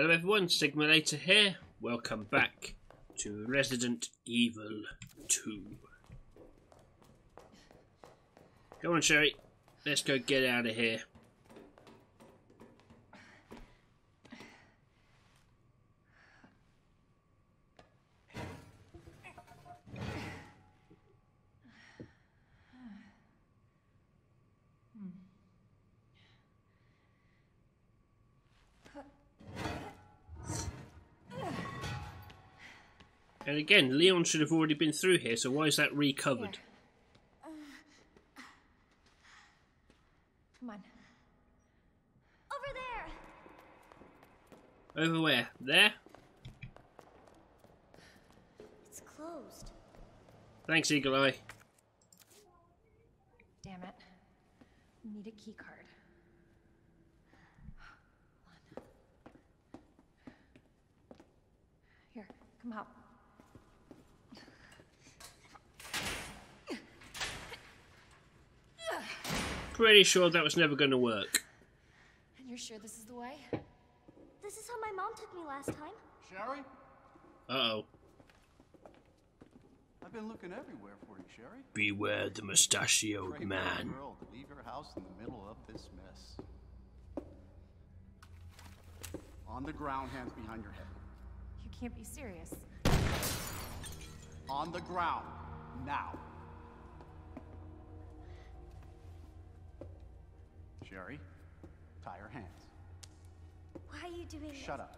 Hello everyone, Sigma Later here. Welcome back to Resident Evil 2. Come on Sherry, let's go get out of here. And again, Leon should have already been through here, so why is that recovered? Yeah. Come on. Over there! Over where? There? It's closed. Thanks, Eagle Eye. Damn it. We need a key card. Come on. Here, come out. Pretty sure that was never going to work. And you're sure this is the way? This is how my mom took me last time. Sherry? Uh-oh. I've been looking everywhere for you, Sherry. Beware the mustachioed man. Girl to leave her house in the middle of this mess. On the ground, hands behind your head. You can't be serious. On the ground, now. Sherry, tie her hands. Why are you doing this? Shut up.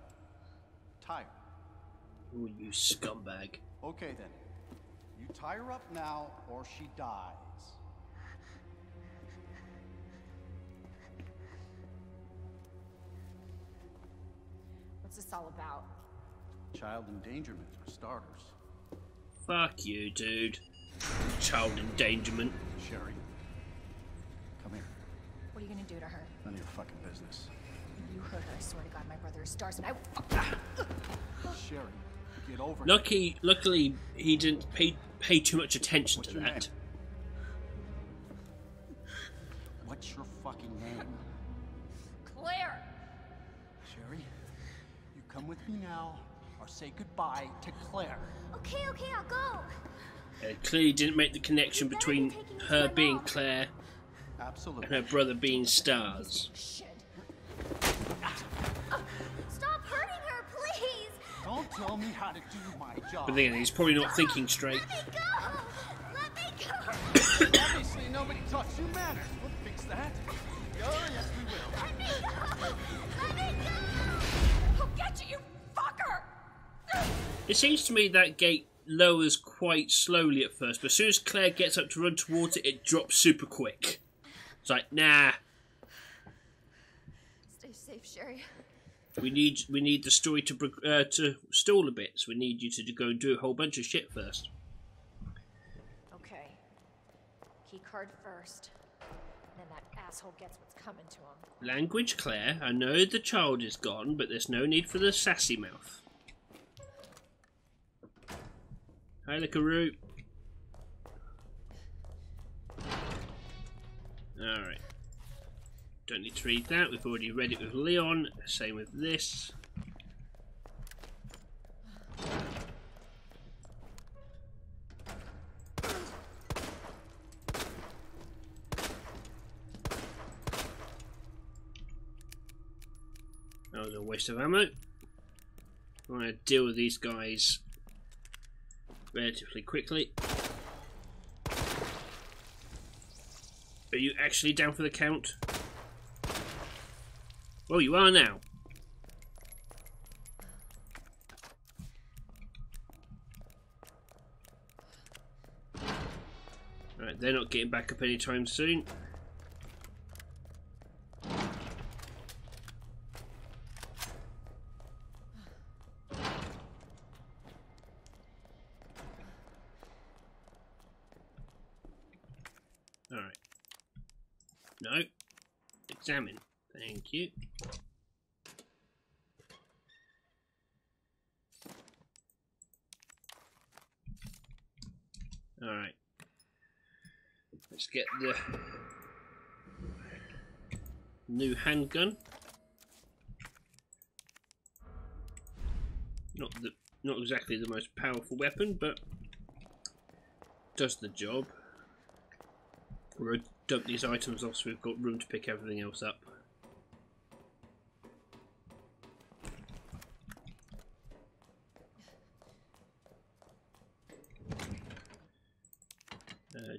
Tie her. Ooh, you scumbag. Okay then. You tie her up now or she dies. What's this all about? Child endangerment for starters. Fuck you, dude. Child endangerment. Sherry. What are you gonna do to her? None of your fucking business. You heard her. I swear to God, my brother is stars, and I. Sherry, get over. Luckily, he didn't pay too much attention to that. What's your fucking name? Claire. Sherry, you come with me now, or say goodbye to Claire. Okay, I'll go. Clearly, didn't make the connection between her being Claire. Absolutely. And her brother being stars. Shit. Stop hurting her, please! Don't tell me how to do my job. But then he's probably not thinking straight. Let me go! Obviously nobody taught you manners. We'll fix that. Oh, yes we will. Let me go! Let me go! I'll get you, you fucker! It seems to me that gate lowers quite slowly at first, but as soon as Claire gets up to run towards it, it drops super quick. It's like, nah. Stay safe, Sherry. We need the story to stall a bit, so we need you to go and do a whole bunch of shit first. Okay. Key card first. And then that asshole gets what's coming to him. Language, Claire. I know the child is gone, but there's no need for the sassy mouth. Hi, Likaroo. Alright. Don't need to read that. We've already read it with Leon. Same with this. That was a waste of ammo. I want to deal with these guys relatively quickly. Are you actually down for the count? Well, you are now. Alright, they're not getting back up anytime soon. Examine. Thank you. Alright. Let's get the new handgun. Not exactly the most powerful weapon, but does the job. We're going to dump these items off so we've got room to pick everything else up.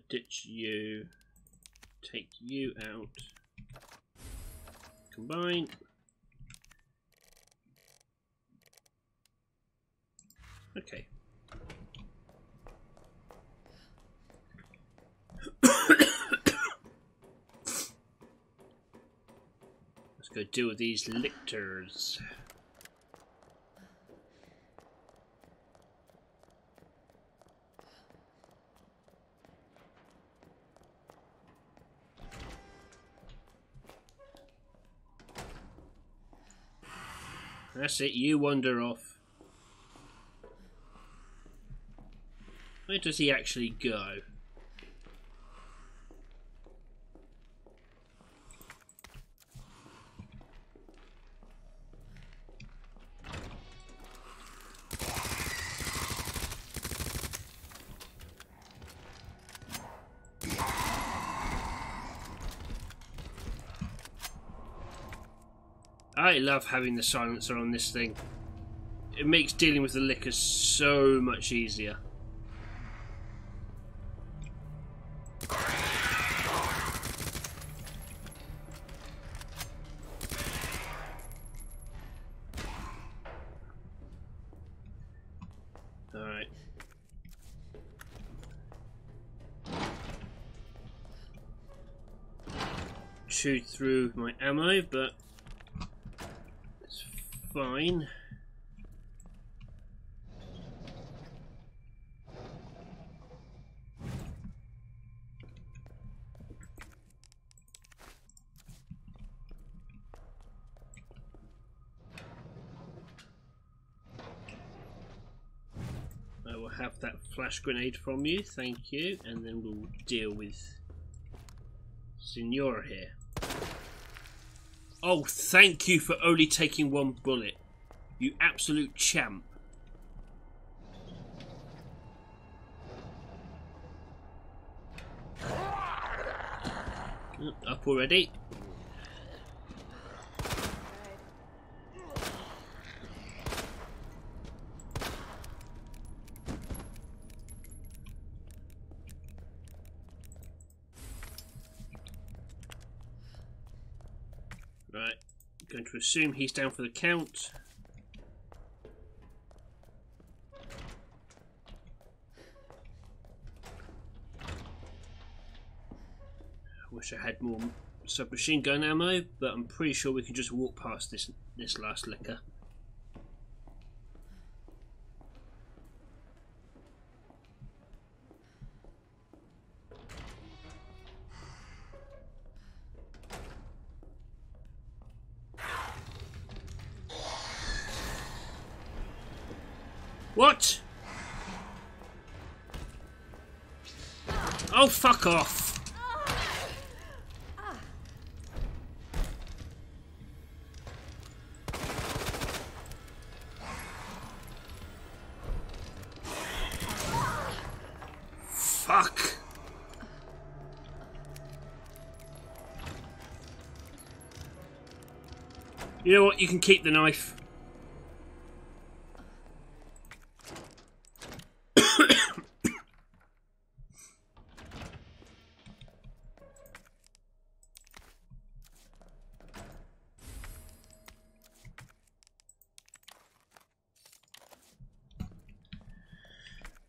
Ditch you, take you out, combine. Okay. Let's go deal with these lictors. That's it, you wander off. Where does he actually go? I love having the silencer on this thing. It makes dealing with the liquor so much easier. Alright. Chewed through my ammo, but fine. I will have that flash grenade from you, thank you, and then we'll deal with Senor here. Oh, thank you for only taking one bullet, you absolute champ. Oh, up already. To assume he's down for the count. I wish I had more submachine gun ammo, but I'm pretty sure we can just walk past this last licker. What? Oh, fuck off. Fuck. You know what? You can keep the knife.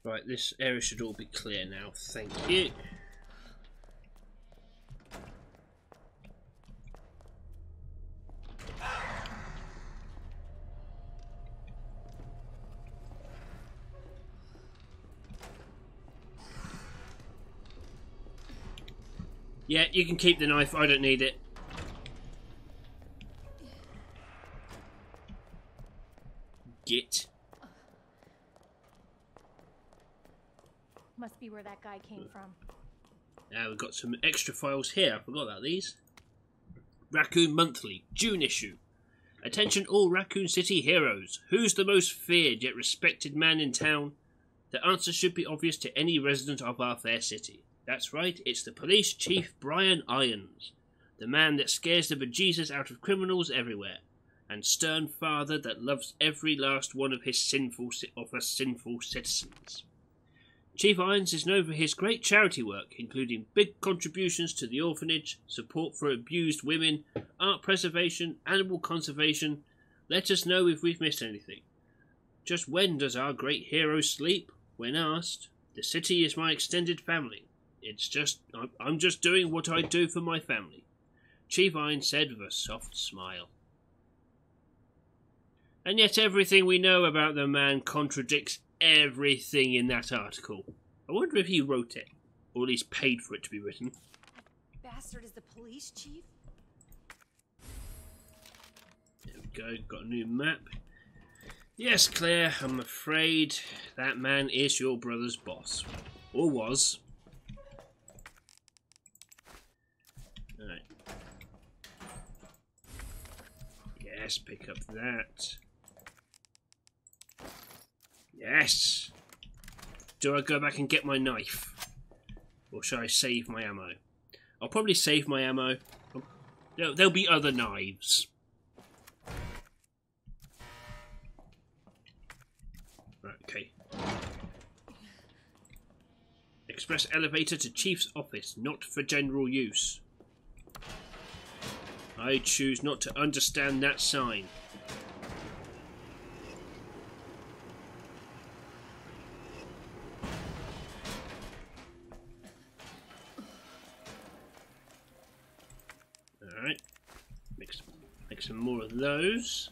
Right, this area should all be clear now, thank you. Yeah, you can keep the knife, I don't need it. Git. Must be where that guy came from. Now we've got some extra files here. I forgot about these. Raccoon Monthly, June issue. Attention all Raccoon City heroes. Who's the most feared yet respected man in town? The answer should be obvious to any resident of our fair city. That's right, it's the police chief Brian Irons. The man that scares the bejesus out of criminals everywhere. And stern father that loves every last one of his sinful citizens. Chief Irons is known for his great charity work, including big contributions to the orphanage, support for abused women, art preservation, animal conservation. Let us know if we've missed anything. Just when does our great hero sleep? When asked, the city is my extended family. It's just, I'm just doing what I do for my family. Chief Irons said with a soft smile. And yet everything we know about the man contradicts everything in that article. I wonder if he wrote it, or at least paid for it to be written. That bastard is the police chief. There we go, got a new map. Yes, Claire, I'm afraid that man is your brother's boss. Or was. Alright. Yes, pick up that. Yes! Do I go back and get my knife? Or shall I save my ammo? I'll probably save my ammo. There'll be other knives. Right, okay. Express elevator to Chief's office, not for general use. I choose not to understand that sign. Some more of those.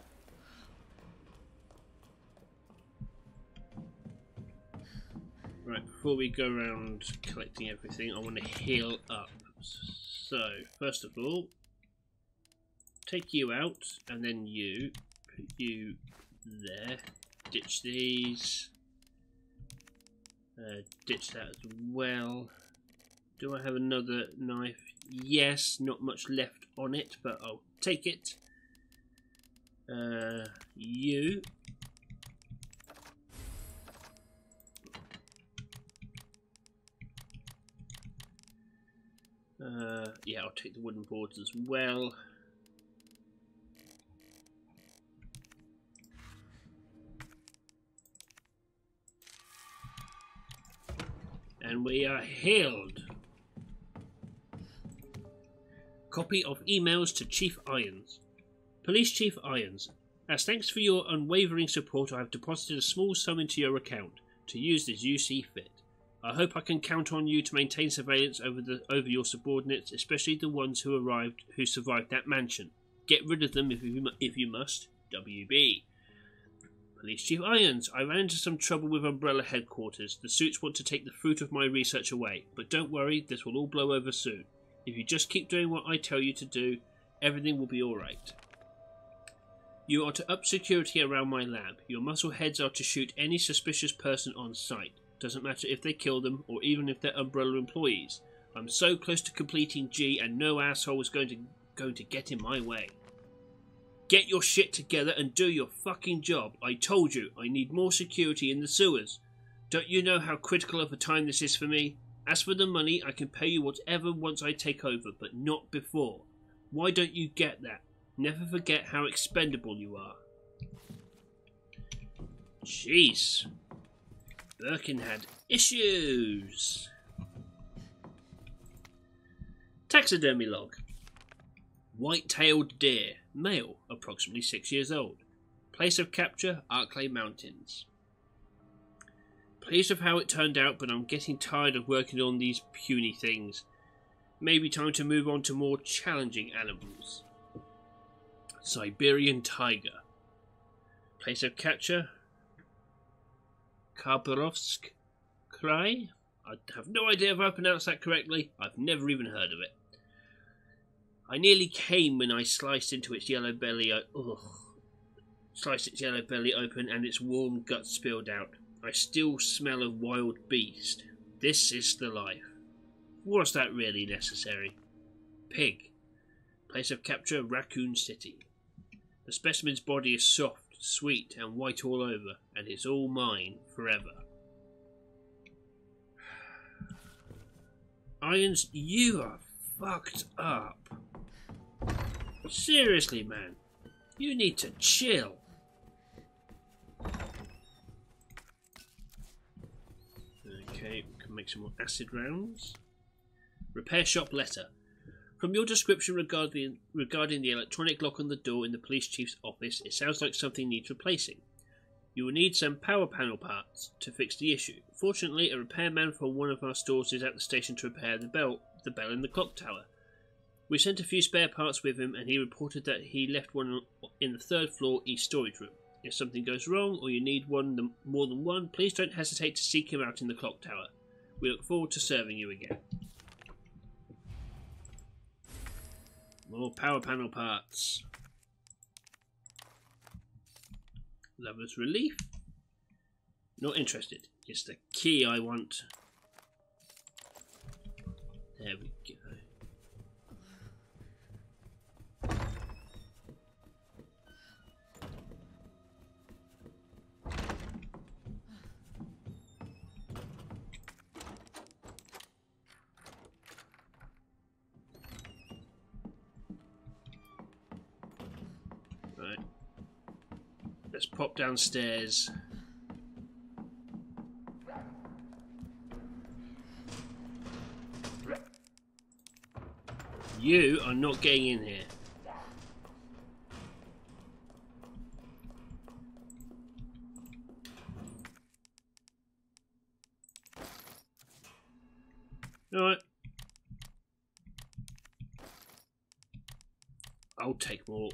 Right, before we go around collecting everything, I want to heal up. So, first of all, take you out, and then you put you there. Ditch these. Ditch that as well. Do I have another knife? Yes, not much left on it, but I'll take it. You. Yeah, I'll take the wooden boards as well. And we are healed. Copy of emails to Chief Irons. Police Chief Irons, as thanks for your unwavering support, I have deposited a small sum into your account to use as you see fit. I hope I can count on you to maintain surveillance over your subordinates, especially the ones who survived that mansion. Get rid of them if you must. WB. Police Chief Irons, I ran into some trouble with Umbrella headquarters. The suits want to take the fruit of my research away, but don't worry, this will all blow over soon. If you just keep doing what I tell you to do, everything will be alright. You are to up security around my lab. Your muscleheads are to shoot any suspicious person on sight. Doesn't matter if they kill them or even if they're Umbrella employees. I'm so close to completing G and no asshole is going to get in my way. Get your shit together and do your fucking job. I told you, I need more security in the sewers. Don't you know how critical of a time this is for me? As for the money, I can pay you whatever once I take over, but not before. Why don't you get that? Never forget how expendable you are. Jeez. Birkin had issues. Taxidermy log. White-tailed deer. Male, approximately 6 years old. Place of capture, Arklay Mountains. Pleased with how it turned out, but I'm getting tired of working on these puny things. Maybe time to move on to more challenging animals. Siberian tiger. Place of capture. Khabarovsk Krai. I have no idea if I pronounced that correctly. I've never even heard of it. I nearly came when I sliced into its yellow belly. Sliced its yellow belly open and its warm guts spilled out. I still smell a wild beast. This is the life. Was that really necessary? Pig. Place of capture, Raccoon City. The specimen's body is soft, sweet, and white all over, and it's all mine forever. Irons, you are fucked up. Seriously, man. You need to chill. Okay, we can make some more acid rounds. Repair shop letter. From your description regarding the electronic lock on the door in the police chief's office, it sounds like something needs replacing. You will need some power panel parts to fix the issue. Fortunately, a repairman from one of our stores is at the station to repair the bell in the clock tower. We sent a few spare parts with him, and he reported that he left one in the third floor east storage room. If something goes wrong, or you need more than one, please don't hesitate to seek him out in the clock tower. We look forward to serving you again. More power panel parts. Lover's relief. Not interested. It's the key I want. There we go. Let's pop downstairs. You are not getting in here. All right. I'll take more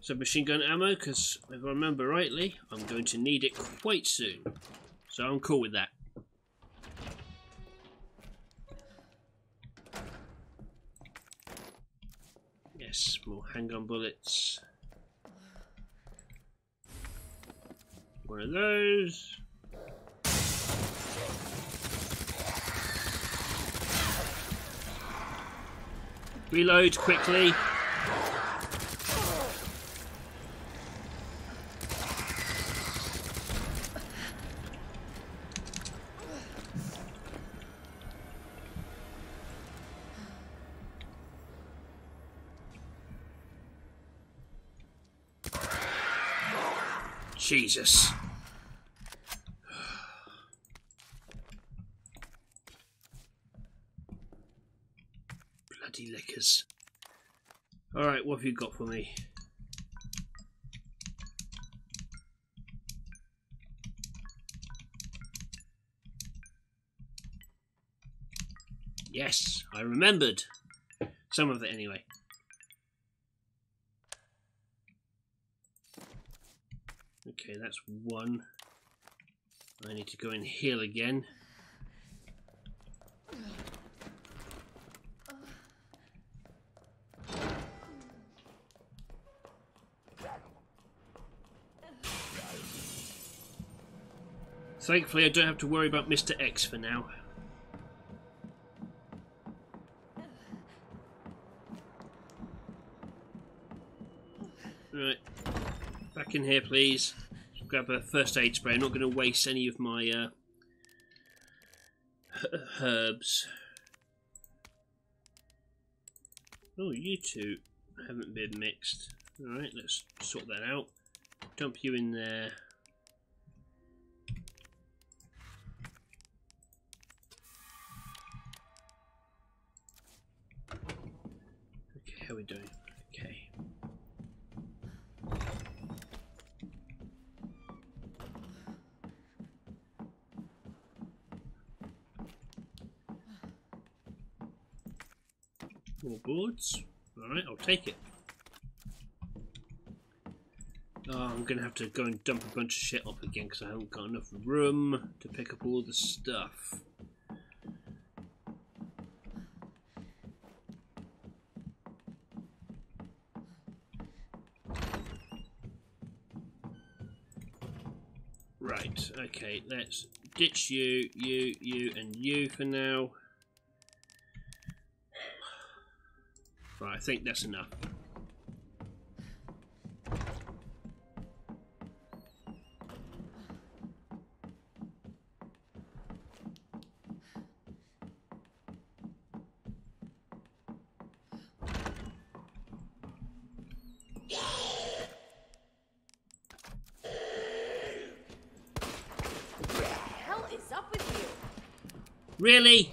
submachine gun ammo, because if I remember rightly, I'm going to need it quite soon. So I'm cool with that. Yes, more handgun bullets. One of those. Reload quickly. Jesus. Bloody lickers. Alright, what have you got for me? Yes, I remembered. Some of it anyway. Okay, that's one. I need to go and heal again. Thankfully, I don't have to worry about Mr. X for now. Right. Back in here, please. Grab a first aid spray. I'm not going to waste any of my herbs. Oh, you two haven't been mixed. Alright, let's sort that out. Dump you in there. Okay, how are we doing? Okay. More boards. Alright, I'll take it. Oh, I'm going to have to go and dump a bunch of shit up again because I haven't got enough room to pick up all the stuff. Right, okay, let's ditch you, you, and you for now. Right, I think that's enough. Really?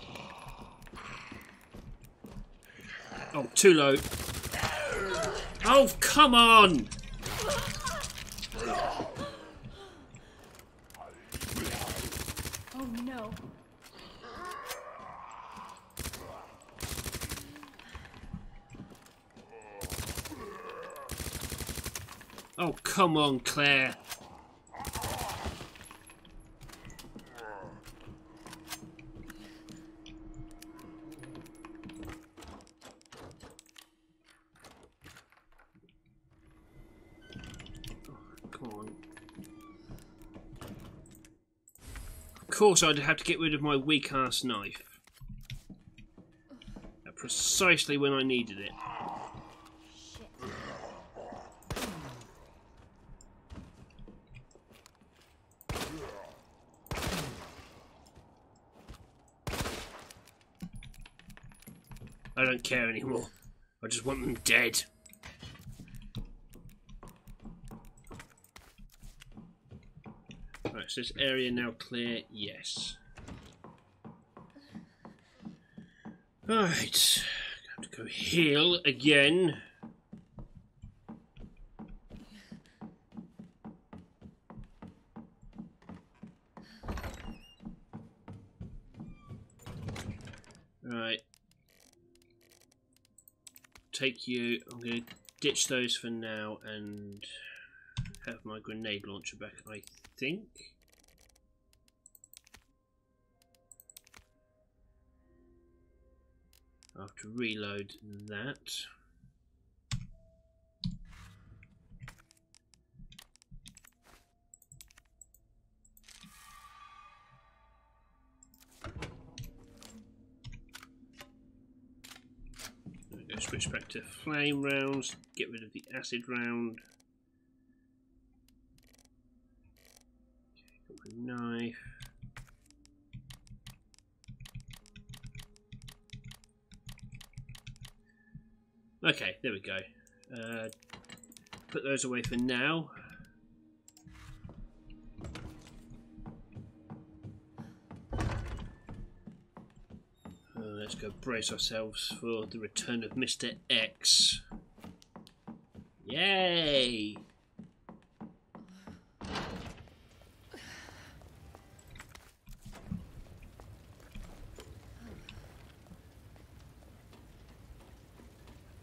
Oh, too low. Oh, come on! Oh, no. Oh, come on, Claire. Of course I'd have to get rid of my weak ass knife. Precisely when I needed it. I don't care anymore. I just want them dead. Is this area now clear? Yes. Alright. I have to go heal again. Alright. Take you. I'm going to ditch those for now and have my grenade launcher back, I think. I have to reload that. I'm going to switch back to flame rounds, get rid of the acid round. Okay, got my knife. Okay, there we go. Put those away for now. Let's go brace ourselves for the return of Mr. X. Yay!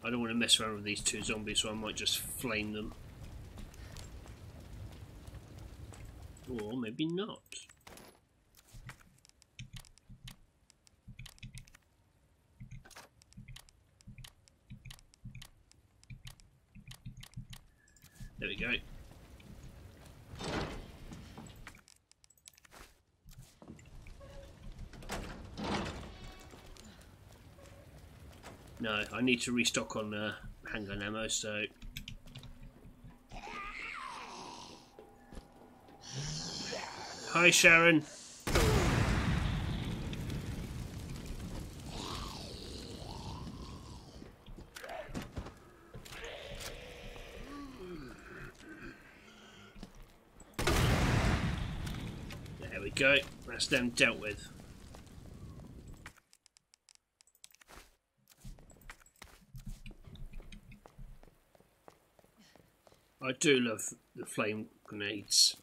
I don't want to mess around with these two zombies, so I might just flame them. Or maybe not. There we go. No, I need to restock on handgun ammo, so... Hi, Sharon. There we go. That's them dealt with. I do love the flame grenades.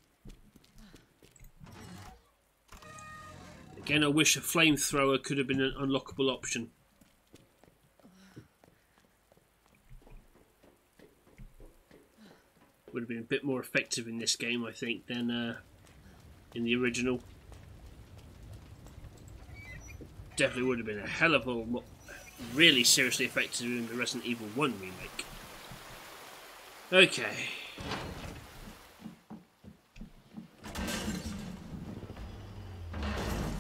Again, I wish a flamethrower could have been an unlockable option. Would have been a bit more effective in this game, I think, than in the original. Definitely would have been a hell of a lot really seriously effective in the Resident Evil 1 remake. Okay.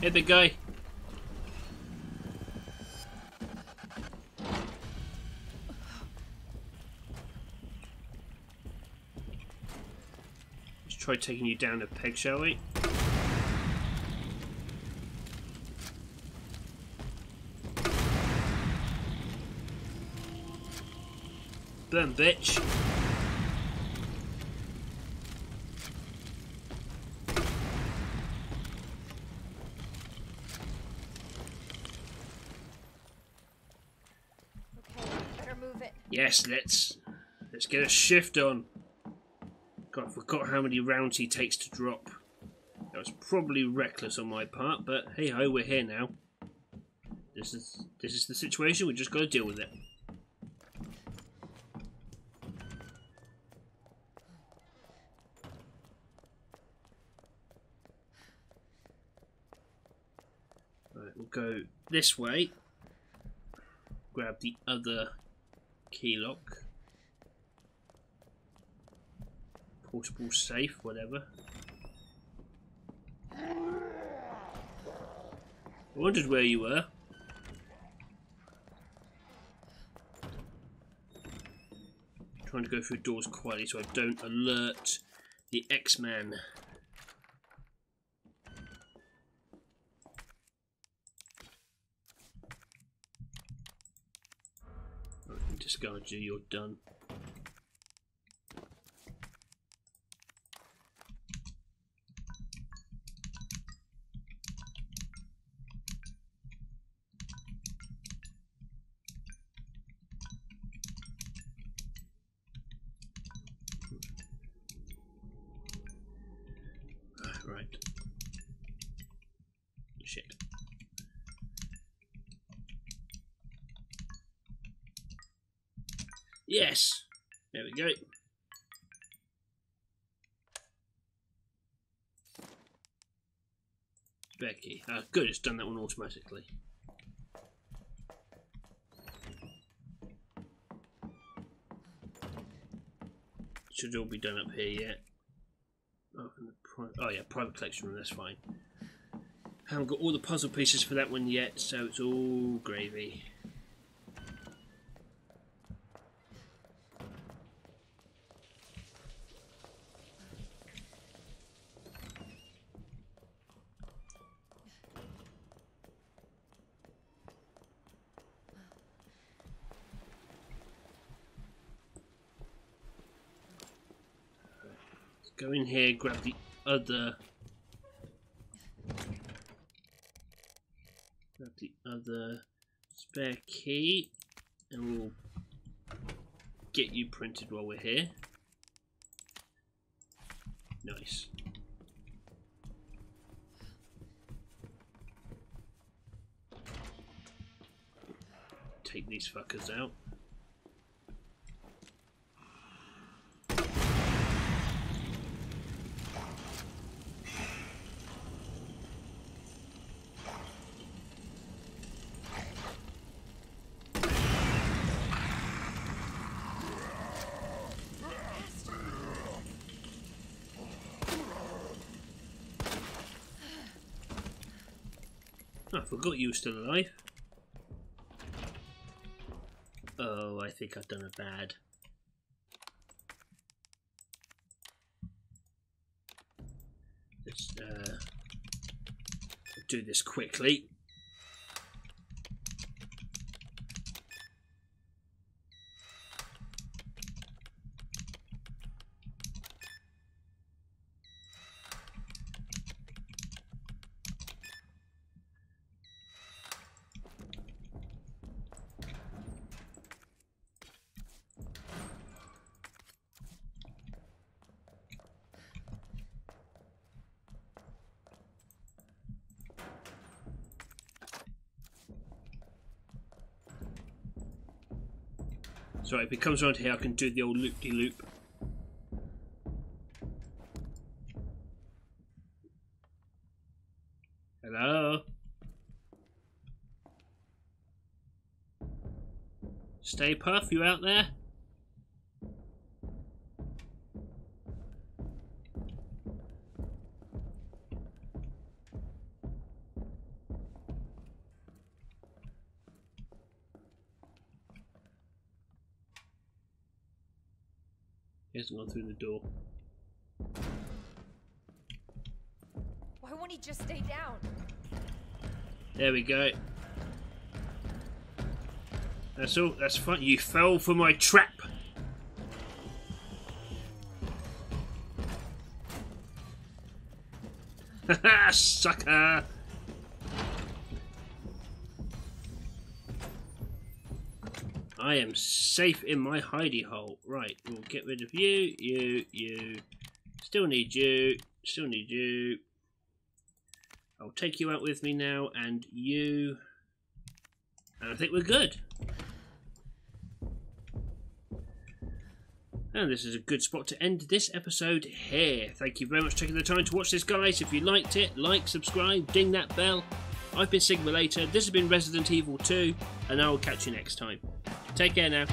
Hey, big guy. Let's try taking you down a peg, shall we? Burn, bitch. Yes, let's get a shift on. God, I forgot how many rounds he takes to drop. That was probably reckless on my part, but hey ho, we're here now. This is the situation. We just got to deal with it. Right, we'll go this way. Grab the other key lock, portable safe, whatever. I wondered where you were. I'm trying to go through doors quietly so I don't alert the X-Man. Discard you, you're done. Right. Shit. Yes! There we go. Becky. Ah, good, it's done that one automatically. Should all be done up here yet. Oh, yeah, private collection room, that's fine. Haven't got all the puzzle pieces for that one yet, so it's all gravy. Go in here, grab the other spare key and we'll get you printed while we're here. Nice. Take these fuckers out. I forgot you were still alive. Oh, I think I've done a bad. Let's do this quickly. Sorry, if it comes around here, I can do the old loop-de-loop. Hello? Stay Puff, you out there? He hasn't gone through the door. Why won't he just stay down? There we go. That's all. That's fine. You fell for my trap. Haha, sucker! I am safe in my hidey hole. Right, we'll get rid of you, you. Still need you, still need you. I'll take you out with me now, and you. And I think we're good. And this is a good spot to end this episode here. Thank you very much for taking the time to watch this, guys. If you liked it, like, subscribe, ding that bell. I've been Sigma Later, this has been Resident Evil 2, and I will catch you next time. Take care now.